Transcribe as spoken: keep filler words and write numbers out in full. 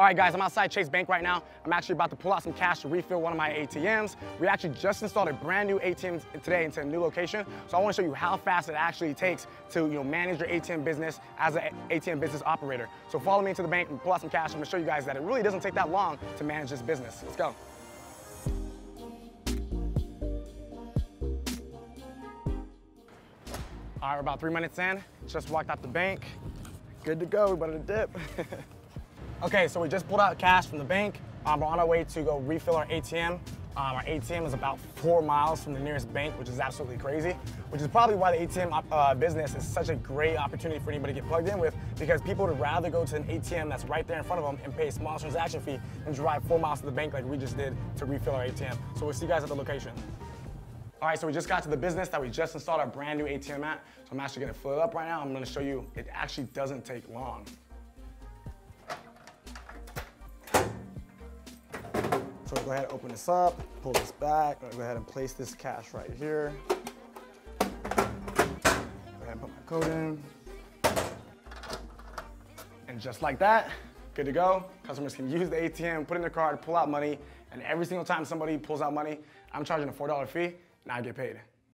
All right, guys, I'm outside Chase Bank right now. I'm actually about to pull out some cash to refill one of my A T Ms. We actually just installed a brand new A T M today into a new location. So I want to show you how fast it actually takes to, you know, manage your A T M business as an A T M business operator. So follow me into the bank and pull out some cash. I'm gonna show you guys that it really doesn't take that long to manage this business. Let's go. All right, we're about three minutes in. Just walked out the bank. Good to go, we better dip. Okay, so we just pulled out cash from the bank. Um, we're on our way to go refill our A T M. Um, our A T M is about four miles from the nearest bank, which is absolutely crazy, which is probably why the A T M uh, business is such a great opportunity for anybody to get plugged in with, because people would rather go to an A T M that's right there in front of them and pay a small transaction fee and drive four miles to the bank like we just did to refill our A T M. So we'll see you guys at the location. All right, so we just got to the business that we just installed our brand new A T M at. So I'm actually gonna fill it up right now. I'm gonna show you it actually doesn't take long. So we'll go ahead and open this up, pull this back. I'm gonna go ahead and place this cash right here. Go ahead and put my code in. And just like that, good to go. Customers can use the A T M, put in their card, pull out money, and every single time somebody pulls out money, I'm charging a four dollar fee, and I get paid.